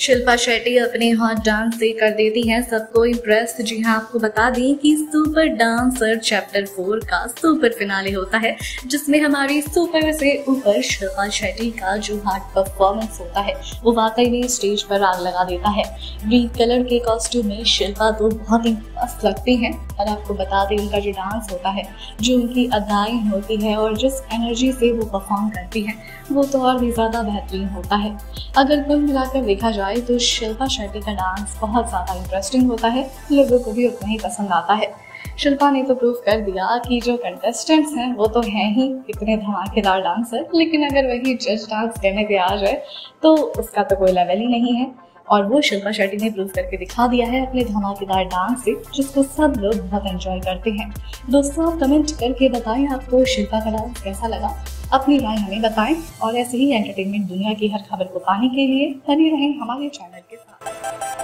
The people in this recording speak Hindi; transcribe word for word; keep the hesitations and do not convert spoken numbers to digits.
शिल्पा शेट्टी अपने हॉट डांस से कर देती हैं सबको इम्प्रेस। जी हाँ, आपको बता दें कि सुपर डांसर चैप्टर फोर का सुपर फिनाले होता है, जिसमें हमारी सुपर से ऊपर शिल्पा शेट्टी का जो हार्ड परफॉर्मेंस होता है वो वाकई में स्टेज पर आग लगा देता है। ग्रीन कलर के कॉस्ट्यूम में शिल्पा तो बहुत ही मस्त लगती हैं, और आपको बता दें उनका जो डांस होता है, जो उनकी अदाएँ होती है और जिस एनर्जी से वो परफॉर्म करती हैं वो तो और भी ज़्यादा बेहतरीन होता है। अगर कुल मिलाकर देखा जाए तो शिल्पा शेट्टी का डांस बहुत ज्यादा इंटरेस्टिंग होता है, लोगों को भी उतना ही पसंद आता है। शिल्पा ने तो प्रूव कर दिया कि जो कंटेस्टेंट्स हैं वो तो हैं ही इतने धमाकेदार डांसर, लेकिन अगर वही जज डांस करने पे आ जाए तो उसका तो कोई लेवल ही नहीं है, और वो शिल्पा शेट्टी ने प्रूव करके दिखा दिया है अपने धमाकेदार डांस से, जिसको सब लोग बहुत एंजॉय करते हैं। दोस्तों, आप कमेंट करके बताएं आपको शिल्पा का डांस कैसा लगा, अपनी राय हमें बताएं, और ऐसे ही एंटरटेनमेंट दुनिया की हर खबर को पाने के लिए बने रहें हमारे चैनल के साथ।